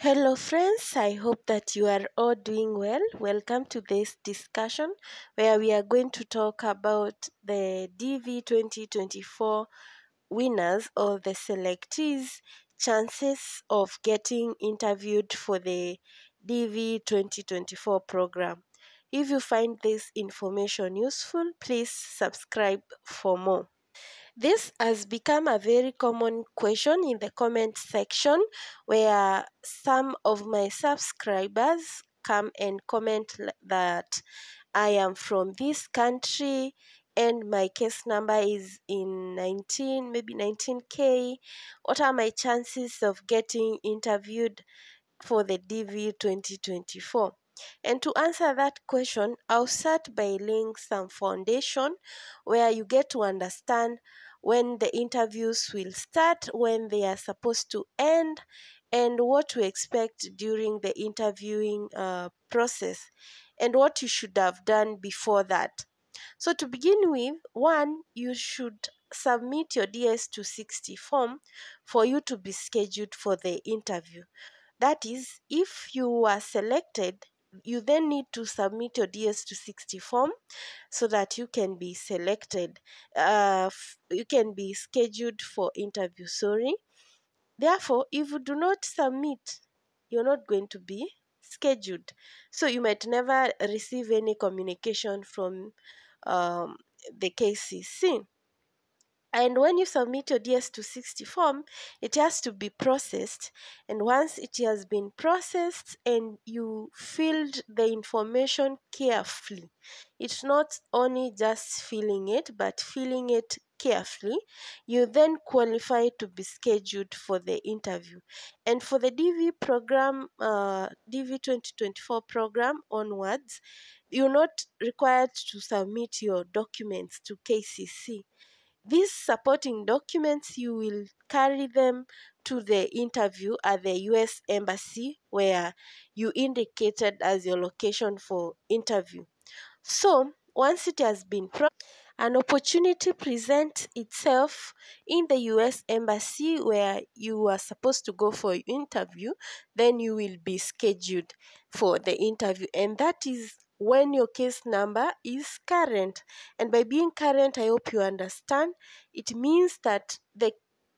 Hello friends, I hope that you are all doing well. Welcome to this discussion where we are going to talk about the DV 2024 winners or the selectees' chances of getting interviewed for the DV 2024 program. If you find this information useful, please subscribe for more. This has become a very common question in the comment section where some of my subscribers come and comment that I am from this country and my case number is in 19, maybe 19K. What are my chances of getting interviewed for the DV 2024? And to answer that question, I'll start by laying some foundation where you get to understand when the interviews will start, when they are supposed to end, and what to expect during the interviewing process, and what you should have done before that. So to begin with, one, you should submit your DS-260 form for you to be scheduled for the interview. That is, if you are selected, you then need to submit your DS-260 form so that you can be selected. You can be scheduled for interview, sorry. Therefore, if you do not submit, you're not going to be scheduled. So you might never receive any communication from the KCC. And when you submit your DS-260 form, it has to be processed. And once it has been processed and you filled the information carefully, it's not only just filling it, but filling it carefully, you then qualify to be scheduled for the interview. And for the DV program, DV 2024 program onwards, you're not required to submit your documents to KCC. These supporting documents, you will carry them to the interview at the U.S. Embassy where you indicated as your location for interview. So, once it has been processed, an opportunity presents itself in the U.S. Embassy where you are supposed to go for interview, then you will be scheduled for the interview. And that is when your case number is current. And by being current, I hope you understand, it means that the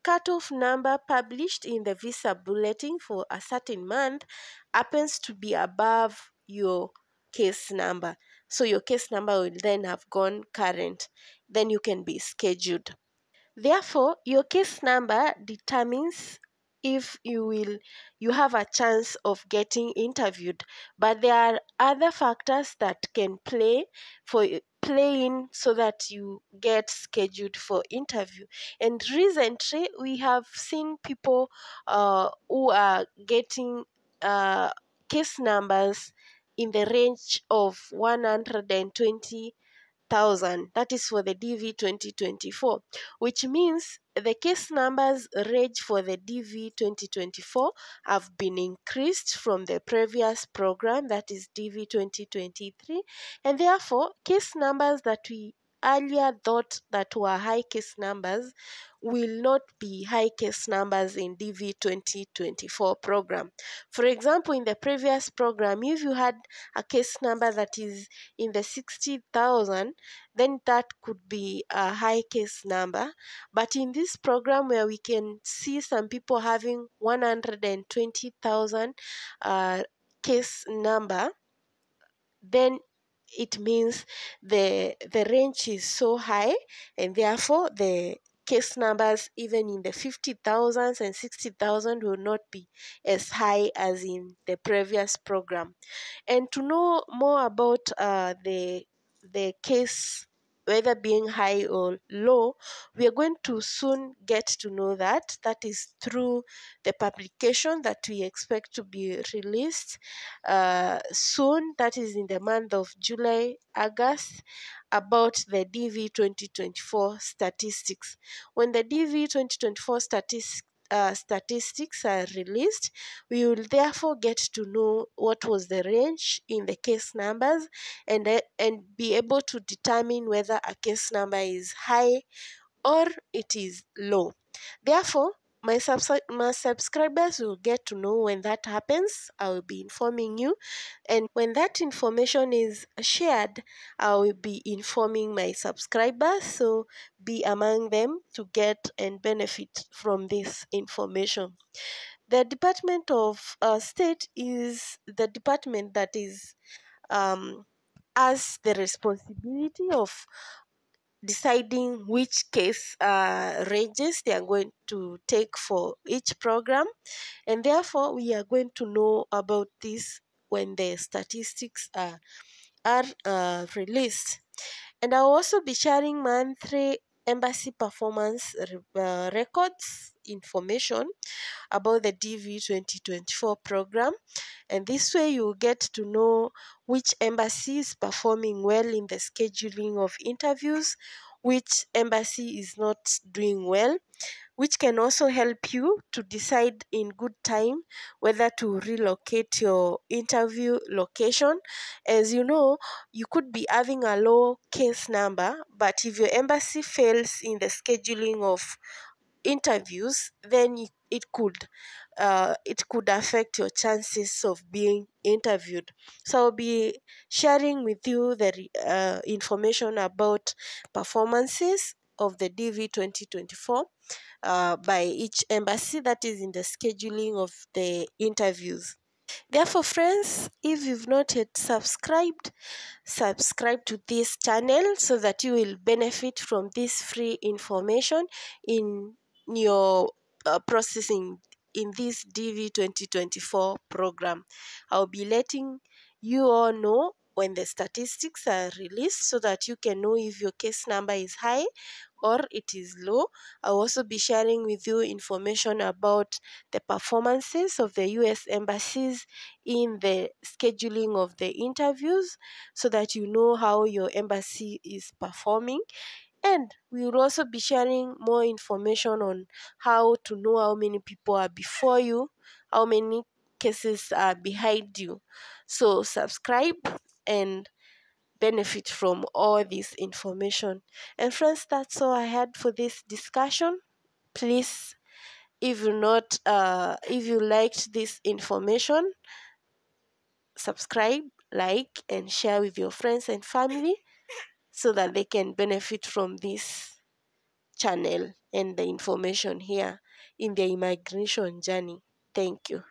cutoff number published in the visa bulletin for a certain month happens to be above your case number. So your case number will then have gone current. Then you can be scheduled. Therefore, your case number determines if you have a chance of getting interviewed, but there are other factors that can play in so that you get scheduled for interview. And recently we have seen people who are getting case numbers in the range of 120,000. That is for the DV 2024, which means the case numbers range for the DV 2024 have been increased from the previous program, that is DV 2023, and therefore case numbers that we earlier thought that were high case numbers will not be high case numbers in DV 2024 program. For example, in the previous program, if you had a case number that is in the 60,000, then that could be a high case number. But in this program where we can see some people having 120,000 case number, then it means the range is so high, and therefore the case numbers even in the 50,000s and 60,000 will not be as high as in the previous program. And to know more about the case, whether being high or low, we are going to soon get to know that. That is through the publication that we expect to be released soon, that is in the month of July, August, about the DV 2024 statistics. When the DV 2024 statistics are released, we will therefore get to know what was the range in the case numbers and be able to determine whether a case number is high or it is low. Therefore, My subscribers will get to know when that happens. I will be informing you, and when that information is shared, I will be informing my subscribers, so be among them to get and benefit from this information. The Department of State is the department that is has the responsibility of deciding which case ranges they are going to take for each program, and therefore we are going to know about this when the statistics are released. And I'll also be sharing monthly embassy performance records information about the DV 2024 program, and this way you will get to know which embassy is performing well in the scheduling of interviews, which embassy is not doing well, which can also help you to decide in good time whether to relocate your interview location. As you know, you could be having a low case number, but if your embassy fails in the scheduling of interviews, then it could affect your chances of being interviewed. So I'll be sharing with you the information about performances of the DV 2024 by each embassy, that is in the scheduling of the interviews. Therefore, friends, if you've not yet subscribed, subscribe to this channel so that you will benefit from this free information in your processing in this DV 2024 program. I'll be letting you all know when the statistics are released so that you can know if your case number is high or it is low. I'll also be sharing with you information about the performances of the U.S. embassies in the scheduling of the interviews so that you know how your embassy is performing. And we will also be sharing more information on how to know how many people are before you, how many cases are behind you. So subscribe and benefit from all this information. And friends, that's all I had for this discussion. Please, if you liked this information, subscribe, like, and share with your friends and family so that they can benefit from this channel and the information here in their immigration journey. Thank you.